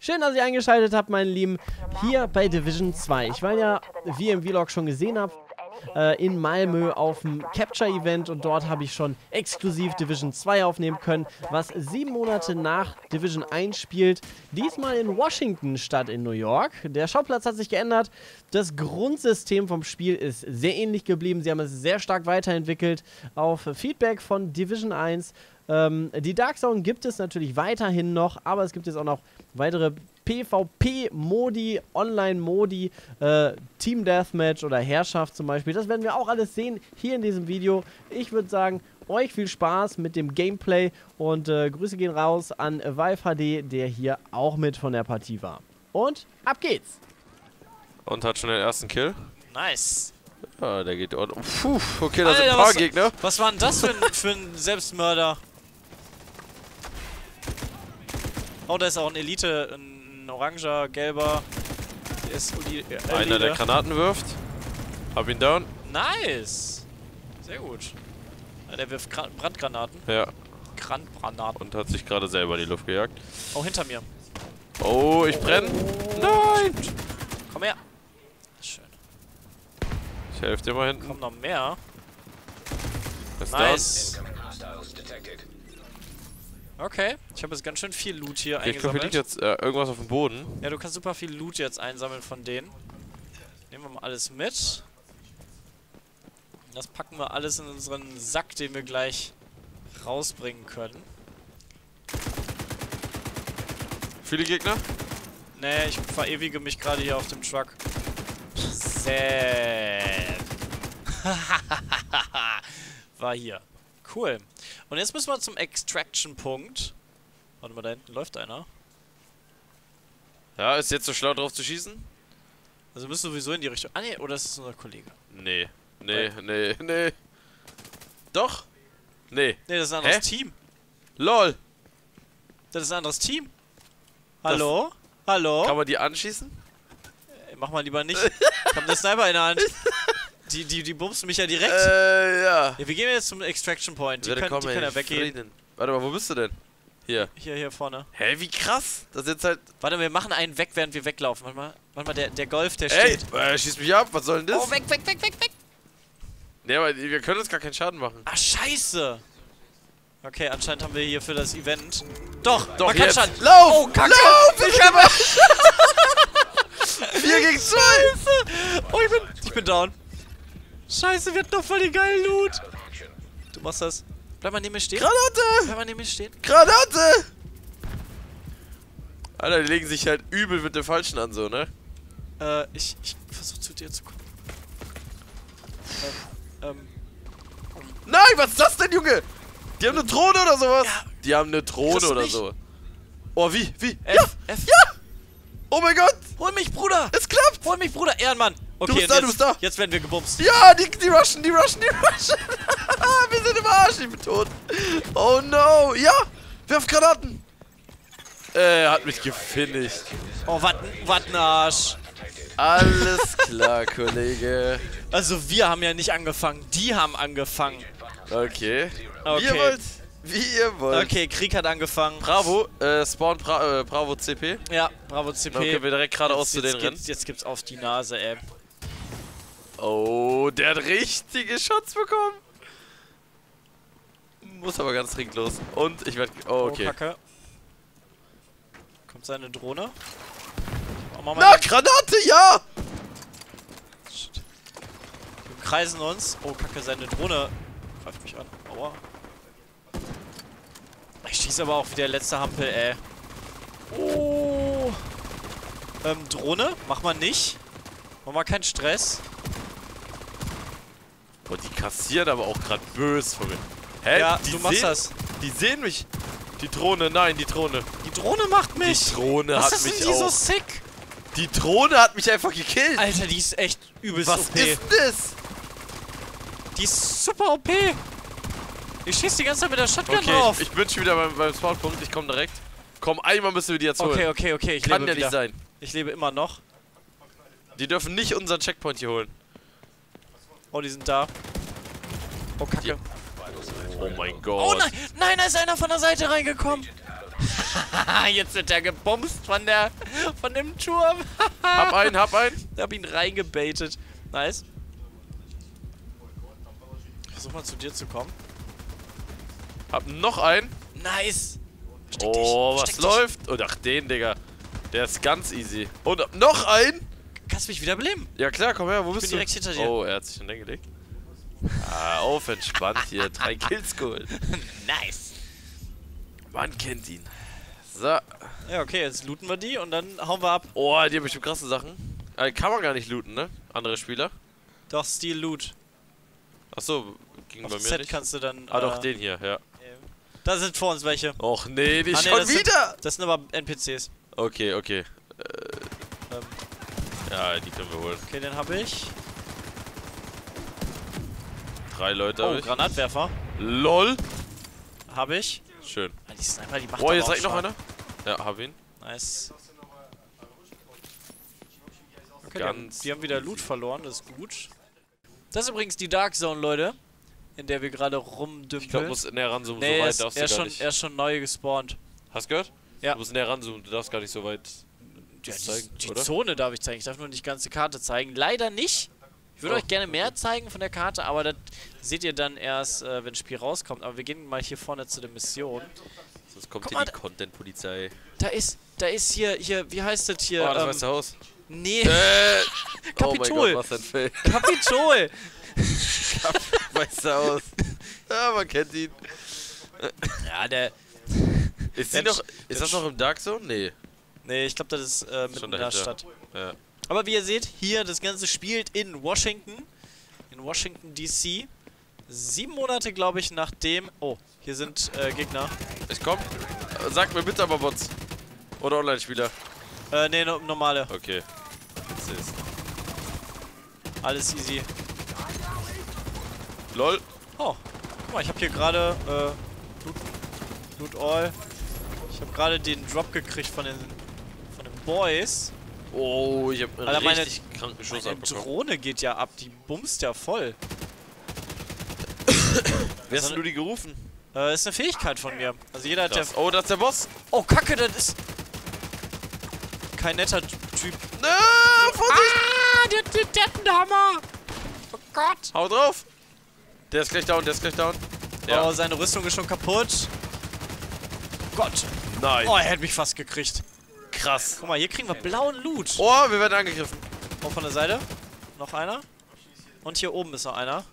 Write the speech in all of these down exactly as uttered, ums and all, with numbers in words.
Schön, dass ihr eingeschaltet habt, meine Lieben, hier bei Division zwei. Ich war ja, wie ihr im Vlog schon gesehen habt, äh, in Malmö auf dem Capture-Event und dort habe ich schon exklusiv Division zwei aufnehmen können, was sieben Monate nach Division eins spielt. Diesmal in Washington statt in New York. Der Schauplatz hat sich geändert. Das Grundsystem vom Spiel ist sehr ähnlich geblieben. Sie haben es sehr stark weiterentwickelt auf Feedback von Division eins. Ähm, die Dark Zone gibt es natürlich weiterhin noch, aber es gibt jetzt auch noch weitere PvP-Modi, Online-Modi, äh, Team Deathmatch oder Herrschaft zum Beispiel. Das werden wir auch alles sehen hier in diesem Video. Ich würde sagen, euch viel Spaß mit dem Gameplay und äh, Grüße gehen raus an AviveHD, der hier auch mit von der Partie war. Und ab geht's! Und hat schon den ersten Kill. Nice! Ja, der geht ordentlich. Puh, okay, da sind ein paar Gegner. Was war denn das für ein, für ein Selbstmörder? Oh, da ist auch ein Elite, ein oranger, gelber. Der ist die Elite. Einer, der Granaten wirft. Hab ihn down. Nice! Sehr gut. Ja, der wirft Gra Brandgranaten. Ja. Brandgranaten. Und hat sich gerade selber die Luft gejagt. Oh, hinter mir. Oh, ich brenne. Oh. Nein! Komm her. Schön. Ich helfe dir mal hinten. Kommt noch mehr. Was nice. Okay, ich habe jetzt ganz schön viel Loot hier okay, eingesammelt. Ich glaube, hier liegt jetzt äh, irgendwas auf dem Boden. Ja, du kannst super viel Loot jetzt einsammeln von denen. Nehmen wir mal alles mit. Das packen wir alles in unseren Sack, den wir gleich rausbringen können. Viele Gegner? Nee, ich verewige mich gerade hier auf dem Truck. Sehr. War hier. Cool. Und jetzt müssen wir zum Extraction-Punkt. Warte mal, da hinten läuft einer. Ja, ist jetzt so schlau drauf zu schießen? Also müssen wir sowieso in die Richtung... Ah ne, oder ist das unser Kollege? Nee. Nee, nee, nee. Doch? Nee. Nee, das ist ein anderes Hä? Team. LOL. Das ist ein anderes Team. Hallo? Das Hallo? Kann man die anschießen? Äh, mach mal lieber nicht. Ich hab den Sniper in der Hand. Die, die, die bumsen mich ja direkt. Äh, ja. ja. Wir gehen jetzt zum Extraction Point. Die können, kommen, die können ja weggehen. Warte mal, wo bist du denn? Hier. Hier, hier vorne. Hä, wie krass. Das ist jetzt halt... Warte, wir machen einen weg, während wir weglaufen. Warte mal, warte mal der, der Golf, der steht. Ey, äh, schieß mich ab. Was soll denn das? Oh, weg, weg, weg, weg, weg. Nee, aber wir können uns gar keinen Schaden machen. Ah, scheiße. Okay, anscheinend haben wir hier für das Event... Doch, Doch man kann Schaden. Lauf! Oh, Kacke. Lauf! Ich habe... vier gegen zwei. Oh, ich bin, ich bin down. Scheiße, wir hatten doch voll den geilen Loot. Du machst das. Bleib mal neben mir stehen. Granate! Bleib mal neben mir stehen. Granate! Alter, die legen sich halt übel mit dem Falschen an, so, ne? Äh, ich, ich versuch zu dir zu kommen. Ähm, ähm. Nein, was ist das denn, Junge? Die haben eine Drohne oder sowas? Ja. Die haben eine Drohne oder nicht. so. Oh, wie? Wie? F, ja! F. Ja! Oh mein Gott! Hol mich, Bruder! Es klappt! Hol mich, Bruder! Ehrenmann! Okay, du bist da, jetzt, du bist da! Jetzt werden wir gebumst. Ja, die, die rushen, die rushen, die rushen! Wir sind im Arsch, ich bin tot! Oh no! Ja! Wirf Granaten! Äh, hat mich gefinisht. Oh, wat, wat ein Arsch! Alles klar, Kollege. Also, wir haben ja nicht angefangen, die haben angefangen. Okay. Okay. Wie ihr wollt! Wie ihr wollt! Okay, Krieg hat angefangen. Bravo, äh, Spawn, Bra äh, Bravo C P. Ja, Bravo C P. Dann können wir direkt geradeaus zu den Rennen. Jetzt gibt's auf die Nase, ey. Oh, der hat richtige Shots bekommen. Muss aber ganz dringend los. Und ich werde... Oh, okay. Oh, Kacke. Kommt seine Drohne. Oh, Na, den. Granate, ja! Wir kreisen uns. Oh, Kacke, seine Drohne greift mich an. Aua. Ich schieße aber auch wie der letzte Hampel, ey. Oh. Ähm, Drohne? Mach mal nicht. Mach mal keinen Stress. Boah, die kassieren aber auch gerade böse von mir. Hä? Ja, die du machst das. Die sehen mich. Die Drohne, nein, die Drohne. Die Drohne macht mich. Die Drohne hat mich auch. Was ist denn die so sick? Die Drohne hat mich einfach gekillt. Alter, die ist echt übelst O P. Was ist das? Die ist super O P. Ich schieß die ganze Zeit mit der Shotgun okay, drauf. Ich, ich bin schon wieder beim, beim Spawnpunkt. Ich komme direkt. Komm, einmal müssen wir die jetzt holen. Okay, okay, okay. Ich Kann lebe ja wieder. nicht sein. Ich lebe immer noch. Die dürfen nicht unseren Checkpoint hier holen. Oh, die sind da. Oh, Kacke. Die. Oh mein Gott. Oh nein, nein, da ist einer von der Seite reingekommen. Jetzt wird er gebumst von der, von dem Turm. Hab einen, hab einen. Hab ihn reingebaitet. Nice. Versuch mal zu dir zu kommen. Hab noch einen. Nice. Steck dich. Oh, was Steck läuft? Dich. Und ach, den, Digga. Der ist ganz easy. Und noch einen. Kannst du mich wieder beleben? Ja klar, komm her, wo ich bist bin du? Ich bin direkt hinter dir. Oh, er hat sich hingelegt. Ah, auf, entspannt hier. Drei Kills geholt. Nice. Man kennt ihn. So. Ja, okay, jetzt looten wir die und dann hauen wir ab. Oh, die haben bestimmt krasse Sachen. Äh, kann man gar nicht looten, ne? Andere Spieler. Doch, Steal Loot. Achso, ging auf bei mir Set nicht. Kannst du dann, ah, äh, doch, den hier, ja. Da sind vor uns welche. Och nee, die ah, nee, schon das wieder! Sind, das sind aber N P Cs. Okay, okay. Äh, ähm. Ja, die können wir holen. Okay, den hab ich. Drei Leute oh, hab ich. Granatwerfer. LOL. Hab ich. Schön. Ah, die Sniper, die macht oh, jetzt zeigt noch einer. Ja, hab ihn. Nice. Okay, Ganz die haben wieder Loot verloren, das ist gut. Das ist übrigens die Dark Zone, Leute. In der wir gerade rumdümpeln. Ich glaube, muss näher ran zoomen, nee, so weit ist, darfst er du gar schon, nicht. Er ist schon neu gespawnt. Hast gehört? Ja. Du musst näher ran zoomen, du darfst gar nicht so weit ja, die, zeigen, die oder? Zone darf ich zeigen, ich darf nur nicht die ganze Karte zeigen. Leider nicht. Ich würde oh, euch gerne okay. mehr zeigen von der Karte, aber das seht ihr dann erst, äh, wenn das Spiel rauskommt. Aber wir gehen mal hier vorne zu der Mission. Sonst kommt Komm hier mal, die Content-Polizei. Da ist, da ist hier, hier, wie heißt das hier? Oh, das ähm, weiße Haus. Nee. Äh, Kapitol. Oh mein Gott, was ein Fail. Kapitol. Weiße Haus. Ja, man kennt ihn. Ja, der... Ist, der noch, ist das noch im Dark Zone? Nee. Nee, ich glaube, das ist äh, mitten in der Stadt. Ja. Aber wie ihr seht, hier, das Ganze spielt in Washington. In Washington D C. Sieben Monate, glaube ich, nachdem... Oh, hier sind äh, Gegner. Ich komm. Sag mir bitte aber Bots. Oder Online-Spieler. Äh, nee, no normale. Okay. Alles easy. LOL. Oh, guck mal, ich habe hier gerade, äh, Loot, Loot All. Ich habe gerade den Drop gekriegt von den, von den Boys. Oh, ich habe einen meine, richtig kranken Schuss meine abbekommen. Die Drohne geht ja ab, die bumst ja voll. Wer hast du die gerufen? Äh, ist eine Fähigkeit von mir. Also jeder hat das, der... Oh, das ist der Boss. Oh, Kacke, das ist... Kein netter Typ. Nö, ah, Vorsicht! Ah, der, der, der hat einen Hammer! Oh Gott! Hau drauf! Der ist gleich down, der ist gleich down. Ja. Oh, seine Rüstung ist schon kaputt. Gott. Nein. Oh, er hätte mich fast gekriegt. Krass. Guck mal, hier kriegen wir blauen Loot. Oh, wir werden angegriffen. Oh, von der Seite. Noch einer. Und hier oben ist noch einer.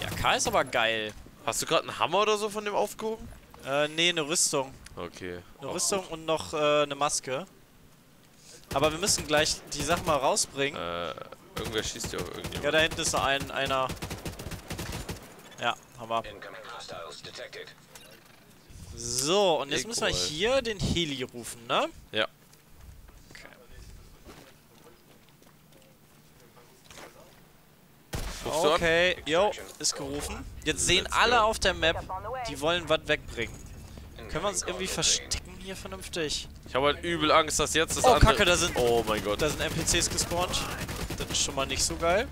Die A K ist aber geil. Hast du gerade einen Hammer oder so von dem aufgehoben? Äh, nee, eine Rüstung. Okay. Eine oh. Rüstung und noch äh, eine Maske. Aber wir müssen gleich die Sachen mal rausbringen. Äh... Irgendwer schießt ja auch irgendjemand. Ja, da hinten ist noch ein, einer. Ja, haben wir. So, und jetzt müssen wir hier den Heli rufen, ne? Ja. Okay. Okay, yo, ist gerufen. Jetzt sehen alle auf der Map, die wollen was wegbringen. Können wir uns irgendwie verstecken hier vernünftig? Ich habe halt übel Angst, dass jetzt das andere... Oh, Kacke, da sind... Oh mein Gott. Da sind N P Cs gespawnt. Das ist schon mal nicht so geil.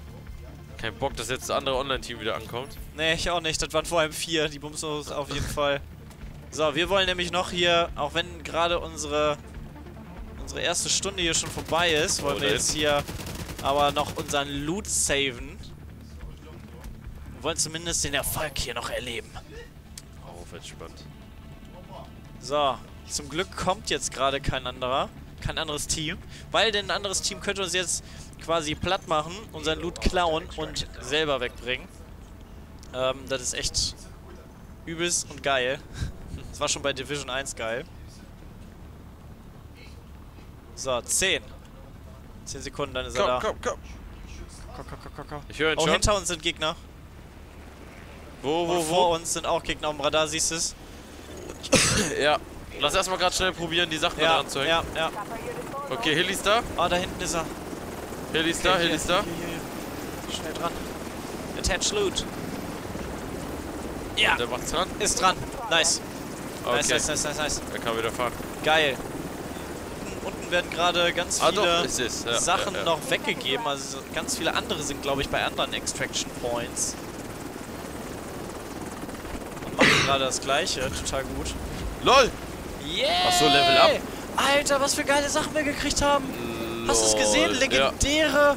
Kein Bock, dass jetzt das andere Online-Team wieder ankommt. Nee, ich auch nicht. Das waren vor allem vier. Die bumsen uns auf jeden Fall. So, wir wollen nämlich noch hier, auch wenn gerade unsere unsere erste Stunde hier schon vorbei ist, wollen oh, wir jetzt ist. hier aber noch unseren Loot saven. Wir wollen zumindest den Erfolg hier noch erleben. Auf, entspannt. So, zum Glück kommt jetzt gerade kein anderer, kein anderes Team, weil denn ein anderes Team könnte uns jetzt quasi platt machen, unseren Loot klauen und selber wegbringen. Ähm, das ist echt übelst und geil. Das war schon bei Division eins geil. So, zehn. zehn Sekunden, dann ist er da. Komm, komm, komm, komm, komm, komm. Ich höre ihn schon. Oh, hinter uns sind Gegner. Wo, wo, wo? Vor uns sind auch Gegner am Radar, siehst du es? Ja. Lass erstmal gerade schnell probieren, die Sachen da anzuhängen. Ja, ja, ja. Okay, Hilly ist da. Ah, da hinten ist er. Heli ist da, Heli ist da. Schnell dran. Attach Loot. Ja. Der macht's dran. Ist dran. Nice. Okay. Nice, nice, nice, nice, nice. Er kann wieder fahren. Geil. Unten werden gerade ganz viele ah, ja, Sachen ja, ja. noch weggegeben. Also ganz viele andere sind, glaube ich, bei anderen Extraction Points. Und machen gerade das gleiche, total gut. LOL! Yeah! Achso, Level Up. Alter, was für geile Sachen wir gekriegt haben! Lol. Hast du es gesehen? Legendäre... Ja.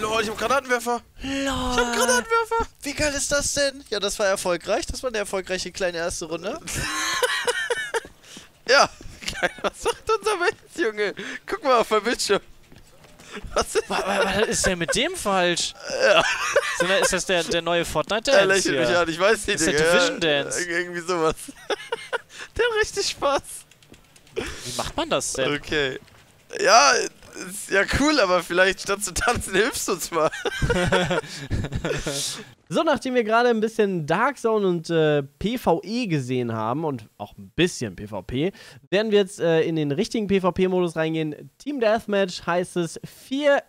LOL, ich hab Granatenwerfer! LOL! Ich hab Granatenwerfer! Wie geil ist das denn? Ja, das war erfolgreich. Das war eine erfolgreiche kleine erste Runde. Ja! Was sagt unser Mensch, Junge? Guck mal auf mein Bildschirm. Was ist, was, was, was ist denn mit dem falsch? Ja. Ist das der, der neue Fortnite-Dance? Er lächelt mich an, ich weiß nicht. Das ist der Division-Dance. Ja, irgendwie sowas. Der hat richtig Spaß. Wie macht man das denn? Okay. Ja, ist ja cool, aber vielleicht statt zu tanzen hilfst du uns mal. So, nachdem wir gerade ein bisschen Dark Zone und äh, PvE gesehen haben und auch ein bisschen PvP, werden wir jetzt äh, in den richtigen PvP-Modus reingehen. Team Deathmatch heißt es vier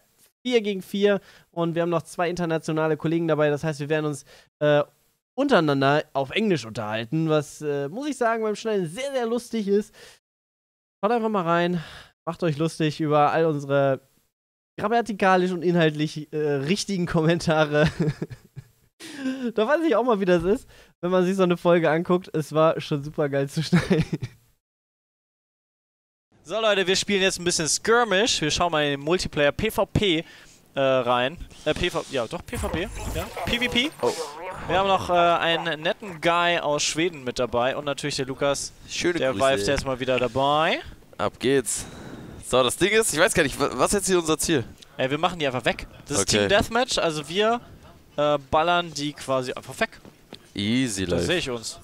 gegen vier und wir haben noch zwei internationale Kollegen dabei. Das heißt, wir werden uns äh, untereinander auf Englisch unterhalten, was, äh, muss ich sagen, beim Schneiden sehr, sehr lustig ist. Schaut einfach mal rein, macht euch lustig über all unsere grammatikalisch und inhaltlich äh, richtigen Kommentare. Da weiß ich auch mal, wie das ist, wenn man sich so eine Folge anguckt. Es war schon super geil zu schneiden. So Leute, wir spielen jetzt ein bisschen Skirmish. Wir schauen mal in den Multiplayer PvP äh, rein. Äh, PvP, ja doch, PvP. Ja. PvP. Oh. Wir haben noch äh, einen netten Guy aus Schweden mit dabei und natürlich der Lukas. Schöne der Grüße. Der Vibe, der ist mal wieder dabei. Ab geht's. So, das Ding ist, ich weiß gar nicht, was ist jetzt hier unser Ziel? Ey, wir machen die einfach weg. Das okay. ist Team Deathmatch, also wir... Äh, ballern die quasi einfach weg. Easy life. Da sehe ich uns.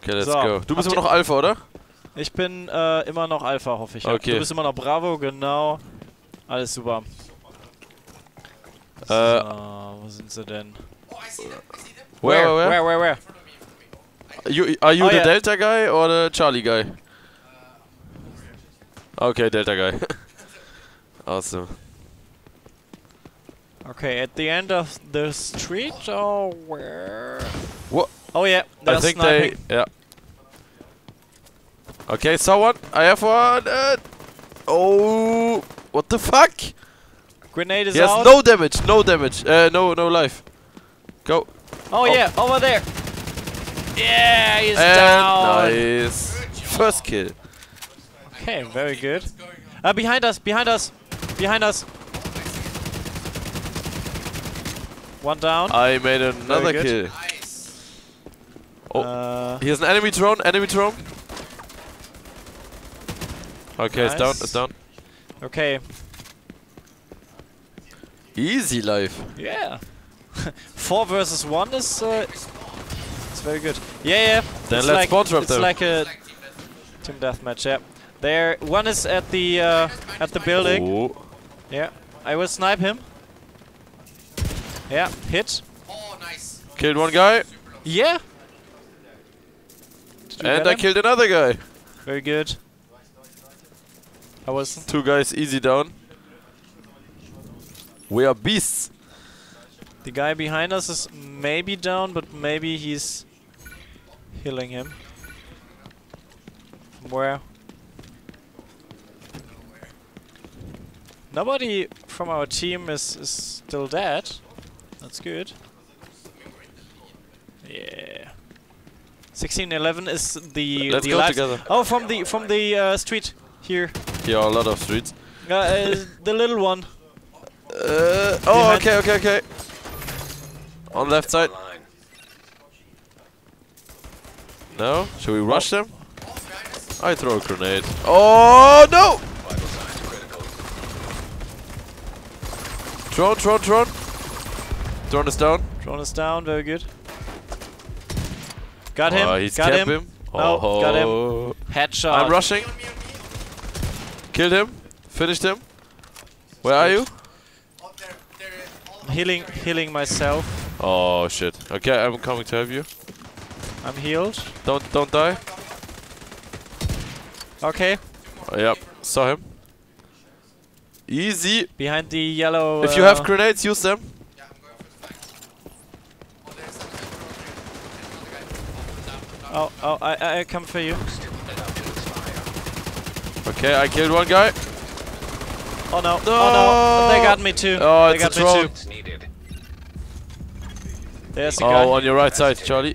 Okay, let's so. go. Du bist Habt immer noch Alpha, oder? Ich bin äh, immer noch Alpha, hoffe ich. Okay. Ja. Du bist immer noch Bravo, genau. Alles super. Äh. So, wo sind sie denn? Where, where, where? Where, where, where? You, are you oh, the yeah. Delta Guy or the Charlie Guy? Okay, Delta Guy. Awesome. Okay, at the end of the street or where? What? Oh yeah, they're I think sniping. They, yeah. Okay, someone, I have one. Uh, oh, what the fuck? Grenade is he out. Yes, no damage, no damage. Uh, no, no life. Go. Oh, oh. yeah, over there. Yeah, he's and down. Nice. First kill. Okay, very good. Uh, behind us, behind us, behind us. One down. I made another kill. Nice. Oh, uh, here's an enemy drone. Enemy drone. Okay, nice. It's down. It's down. Okay. Easy life. Yeah. Four versus one is. Uh, it's very good. Yeah, yeah. Then it's let's like, spawn drop It's them. like a team deathmatch. Yeah. There, one is at the uh, at the building. Oh. Yeah. I will snipe him. Yeah, hit. Oh, nice. Killed one guy. Yeah. And I him? killed another guy. Very good. I was two guys easy down. We are beasts. The guy behind us is maybe down, but maybe he's healing him. From where? Nobody from our team is, is still dead. That's good. Yeah. sixteen eleven is the. Let's the go lives. together. Oh, from the from the uh, street here. Yeah, a lot of streets. Uh, uh, the little one. Uh, oh, okay, okay, okay. On left side. No, should we rush oh. them? I throw a grenade. Oh no! Drone, drone, drone. Drone is down. Drone is down, very good. Got him, oh, he's got him. him. No, oh. got him. Headshot. I'm rushing. Killed him, finished him. Where are you? Healing, healing myself. Oh shit. Okay, I'm coming to help you. I'm healed. Don't, don't die. Okay. Oh, yep, saw him. Easy. Behind the yellow... If uh, you have grenades, use them. Oh, oh, I, I come for you. Okay, I killed one guy. Oh no, no. oh no, they got me too. Oh, they it's got a me too. There's a oh, guy. on your right side, Charlie.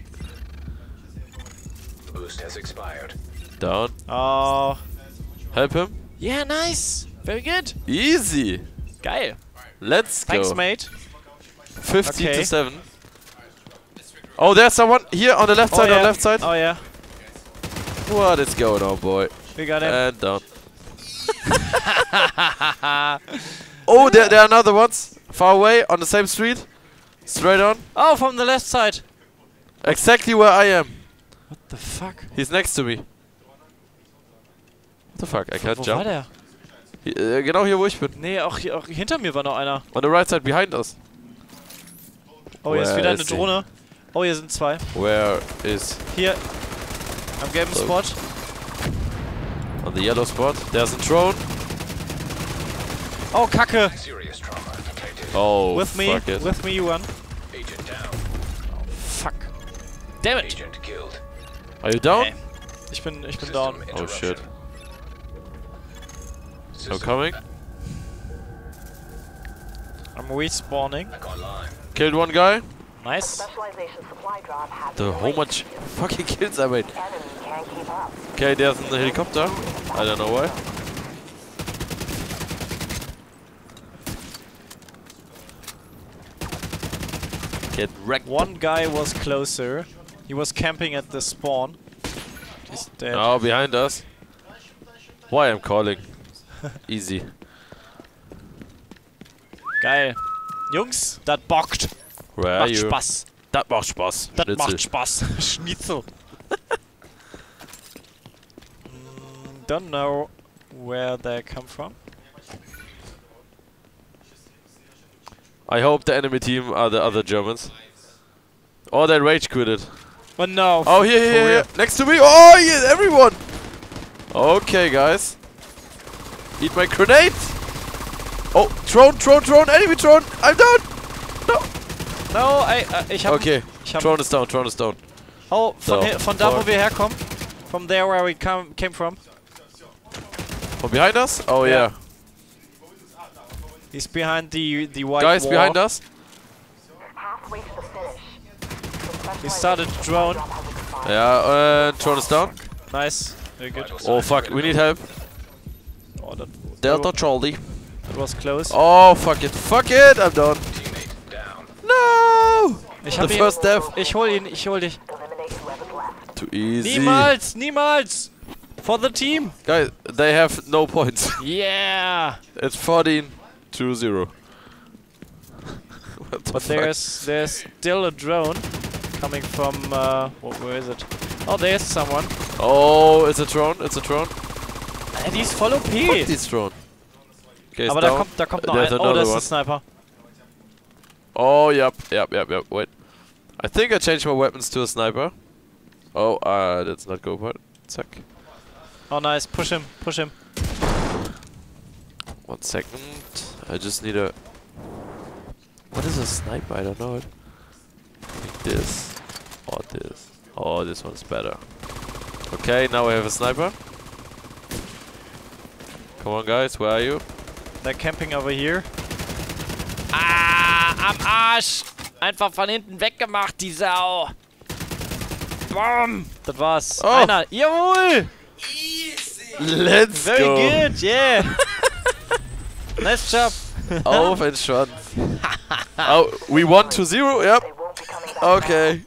Down. Oh. Help him. Yeah, nice. Very good. Easy. Geil. Let's go. Thanks, mate. fifty to seven. Oh, there's someone here on the left side, oh, yeah. on the left side. Oh, yeah. What is going on, boy? We got him. And down. Oh, there, there are another ones. Far away, on the same street. Straight on. Oh, from the left side. Exactly where I am. What the fuck? He's next to me. What the fuck? I can't jump. Wo war der? Hier, genau hier, wo ich bin. Nee, auch, hier, auch hinter mir war noch einer. On the right side, behind us. Oh, hier ist wieder eine Drohne. Oh, hier sind zwei. Where is... Hier. Am gelben so. Spot. On the yellow spot. There's a drone. Oh, Kacke. Oh, with me, fuck it. With me, you won. Agent down. Oh, fuck. Damn it. Agent killed. Are you down? Hey. Ich bin, ich bin down. Oh, shit. No coming. I'm respawning. Killed one guy. Nice. The how much fucking kills I made. Okay, there's a helicopter. I don't know why. Get wrecked. One guy was closer. He was camping at the spawn. He's dead. Oh, behind us. Why I'm calling. Easy. Geil. Jungs, das bockt. Where macht you? Spaß. Das macht Spaß. Das Schnitzel. macht Spaß. Schnitzel. mm, don't know where they come from. I hope the enemy team are the other Germans. Oh, they rage quitted. But no. Oh, here, here, here. Next to me. Oh, yes, everyone. Okay, guys. Eat my grenade! Oh, drone, drone, drone, enemy drone! I'm down! No! No, I, uh, ich hab... Okay, ich hab drone is down, drone is down. Oh, von, so, von da, wo wir herkommen. From there where we come, came from. From behind us? Oh, yeah. yeah. He's behind the, the white Guys, wall. behind us. He started drone. Yeah, uh, drone is down. Nice. Very good. Oh, fuck, we need help. Oh, that Delta Charlie. That was close. Oh, fuck it. Fuck it. I'm done. No. Ich hab The ihn. first death. Ich hol ihn. Ich hol dich. Too easy. Niemals. Niemals. For the team. Guys, they have no points. Yeah. It's fourteen to zero. What the but fuck? there's there's still a drone coming from uh, what, where is it? Oh, there's someone. Oh, it's a drone. It's a drone. Die ist voll O P! Fuck, die ist Drone. Okay, aber da kommt, da kommt noch ein... Oh, da ist ein Sniper. Oh, yep, yep, yep, yep, wait. I think I changed my weapons to a sniper. Oh, uh, that's not go for it. Zack. Oh, nice. Push him, push him. One second. I just need a... What is a sniper? I don't know it. Like this. Or this. Oh, this one's better. Okay, now I have a sniper. Come on, guys, where are you? They're camping over here. Ah, am Arsch! Einfach von hinten weggemacht, die Sau! Boom! Das war's. Oh. Einer, jawohl! Easy! Let's Very go! Very good, yeah! Nice job! Auf and shot. Oh, we won to zero? Yep. Okay.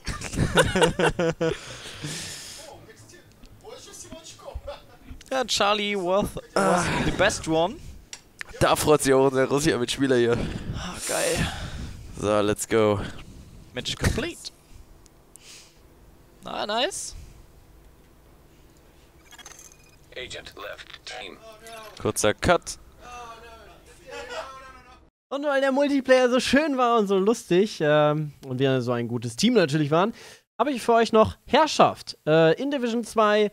Ja, Charlie Worth was the best one. Da freut sich auch unser russischer Mitspieler hier. Ah, geil. So, let's go. Match complete. Ah, nice. Agent left team. Kurzer Cut. Und weil der Multiplayer so schön war und so lustig ähm, und wir so ein gutes Team natürlich waren, habe ich für euch noch Herrschaft. Äh, in Division zwei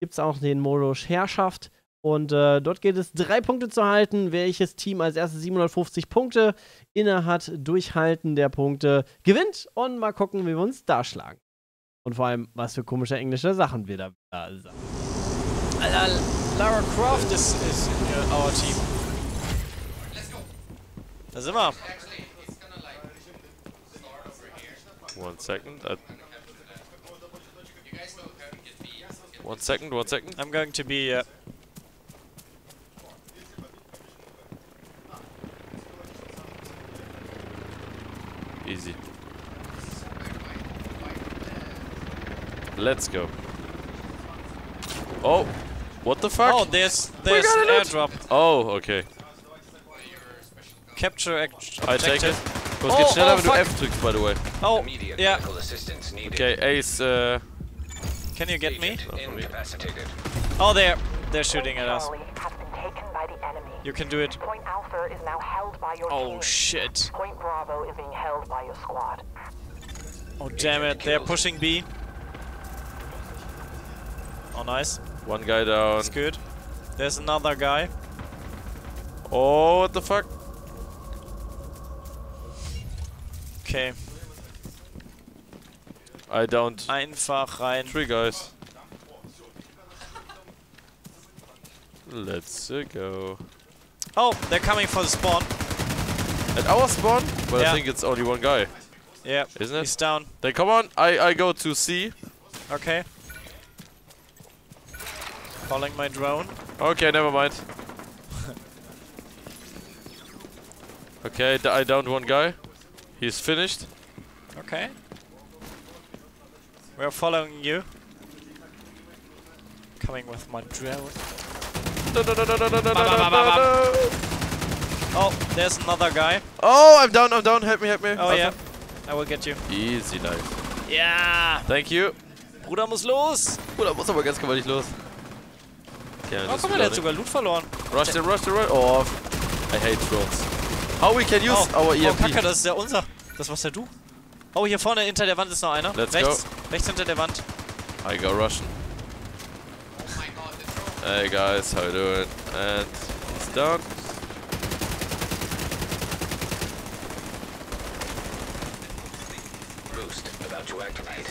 gibt es auch den Modus Herrschaft. Und äh, dort gilt es, drei Punkte zu halten. Welches Team als erstes siebenhundertfünfzig Punkte inne hat, durchhalten der Punkte gewinnt. Und mal gucken, wie wir uns da schlagen. Und vor allem, was für komische englische Sachen wir da sagen. Lara Croft ist is in our team. Da sind wir. One second. I One second, one second. I'm going to be... Uh... Easy. Let's go. Oh! What the fuck? Oh, there's, there's an airdrop. Oh, okay. Capture action. I take it. Because oh, get schneller, oh, wenn fuck. du F drückst, by the way. Oh, yeah. Okay, Ace, uh... Can you get me? Oh, they're, they're shooting at us. You can do it. Point Alpha is now held by your oh, team. Shit. Point Bravo is being held by your squad. Oh, damn it. They're pushing B. Oh, nice. One guy down. That's good. There's another guy. Oh, what the fuck? Okay. I don't. Einfach rein. Three guys. Let's go. Oh, they're coming for the spawn. At our spawn? But yeah. I think it's only one guy. Yeah. Isn't it? He's down. They come on. I, I go to C. Okay. Calling my drone. Okay, never mind. Okay, I downed one guy. He's finished. Okay. We're following you. Coming with my drone. No, no, no, no, no, no, no, no, no. Oh, there's another guy. Oh, I'm down, I'm down. Help me, help me. Oh, yeah. I will get you. Easy, nice. Yeah. Thank you. Bruder muss los. Bruder muss aber ganz gewaltig los. Okay, oh, guck mal, der hat sogar Loot verloren. Rush the, rush the, rush. Oh, I hate drones. How we can use oh. our E M P. Oh, Kacke, das ist ja unser. Das warst ja du. Oh, hier vorne hinter der Wand ist noch einer. Let's rechts, go. rechts hinter der Wand. I go Russian. Hey guys, how you doing? And it's done. Boost about to activate.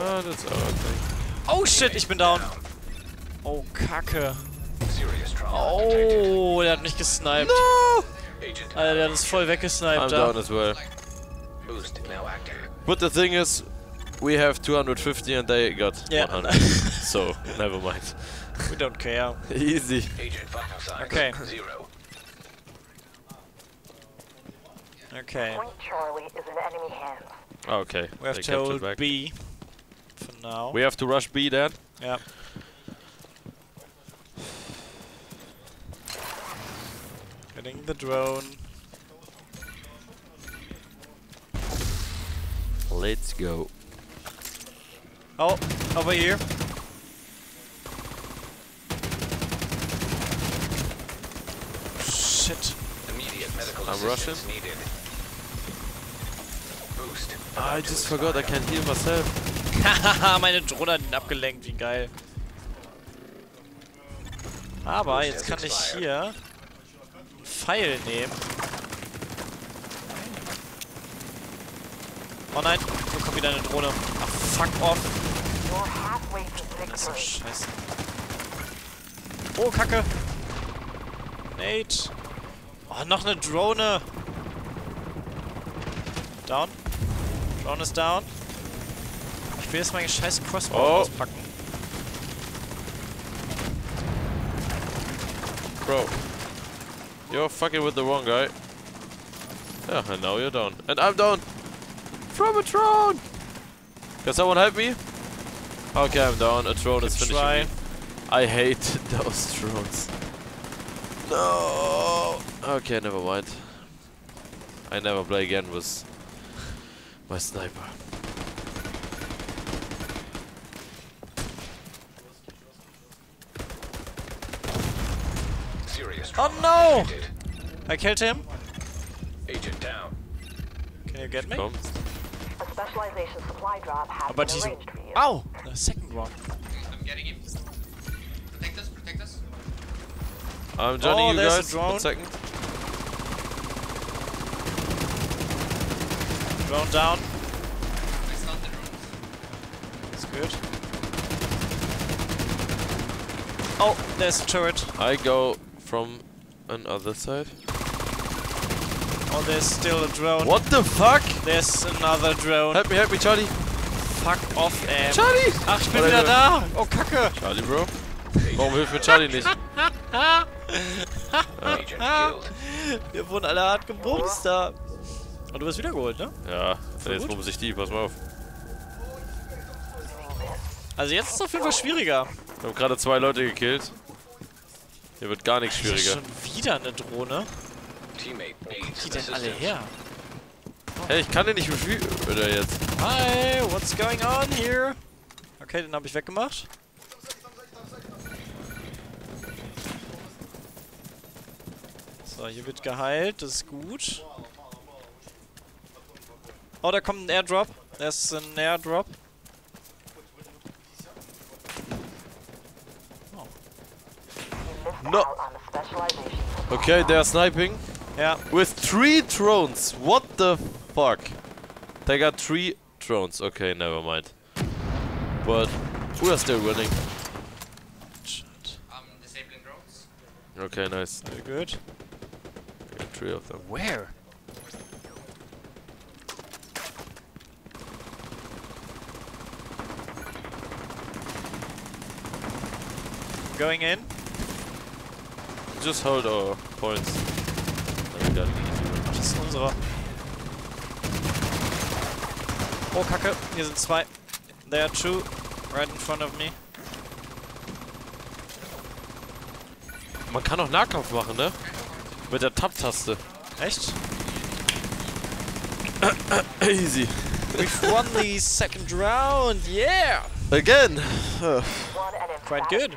Ah, that's our thing. Oh shit, ich bin down. Oh Kacke. Oh, der hat mich gesniped. No! Alter, der hat uns voll weggesniped. I'm down as well. Boost now active. But the thing is, we have two hundred fifty and they got yeah. one hundred, so never mind. We don't care. Easy. Okay. Okay. Okay. We have they to hold B for now. We have to rush B then? Yeah. Getting the drone. Let's go. Oh, over here. Shit. Immediate medical I'm Russian. Needed. Boost. Ah, I just forgot I can't heal myself. Hahaha, meine Drohne hat ihn abgelenkt, wie geil. Aber jetzt kann ich hier einen Pfeil nehmen. Oh nein, da kommt wieder eine Drohne. Ach, fuck off. Das ist doch scheiße. Oh, Kacke. Nate. Oh, noch eine Drohne. Down. Drone ist down. Ich will jetzt meine scheiße Crossbow oh. auspacken. Bro. You're fucking with the wrong guy. Yeah, and now you're down. And I'm down. From a drone! Can someone help me? Okay, I'm down. A drone is finishing try. me. I hate those drones. No! Okay, never mind. I never play again with my sniper. Serious oh no! I killed him. Agent down. Can you get me? Come. Aber diese... Au! The second one. I'm getting him. Protect us, protect us. I'm joining oh, you guys. One second. Drone down. It's not the drone. It's good. Oh, there's a turret. I go from another side. Oh, there's still a drone. What the fuck? There's another drone. Help me, help me, Charlie. Fuck off, ey. Charlie! Ach, ich bin wieder da! Oh, Kacke! Charlie, Bro. Warum hilft mir Charlie nicht? Ja. Wir wurden alle hart gebumst da. Und du wirst wiedergeholt, ne? Ja, also jetzt bumse ich die, pass mal auf. Also jetzt ist es auf jeden Fall schwieriger. Wir haben gerade zwei Leute gekillt. Hier wird gar nichts schwieriger. Das ist schon wieder eine Drohne. Wo kommen die denn alle her? Hey, ich kann den nicht beschwüren, oder jetzt? Hi, what's going on here? Okay, den habe ich weggemacht. So, hier wird geheilt, das ist gut. Oh, da kommt ein Airdrop. Das ist ein Airdrop. Oh. No! Okay, they are sniping. Yeah. With three drones. What the fuck? They got three drones. Okay, never mind. But we are still winning. Shit. I'm disabling drones. Okay, nice. Very good. Three of them. Where? Going in. Just hold our points. Ach, das ist unserer. Oh, Kacke. Hier sind zwei. There are two. Right in front of me. Man kann auch Nahkampf machen, ne? Mit der Tab-Taste. Echt? Easy. We've won the second round, yeah! Again! Quite good.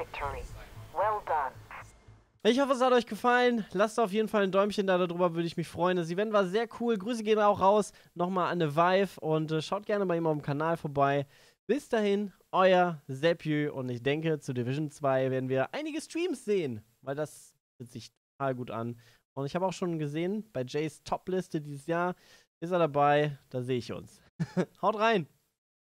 Ich hoffe, es hat euch gefallen. Lasst auf jeden Fall ein Däumchen da, darüber würde ich mich freuen. Das Event war sehr cool. Grüße gehen auch raus. Nochmal an Avive und äh, schaut gerne bei ihm auf dem Kanal vorbei. Bis dahin, euer Sepjö. Und ich denke, zu Division zwei werden wir einige Streams sehen, weil das wird sich total gut an. Und ich habe auch schon gesehen, bei Jays Top-Liste dieses Jahr ist er dabei. Da sehe ich uns. Haut rein!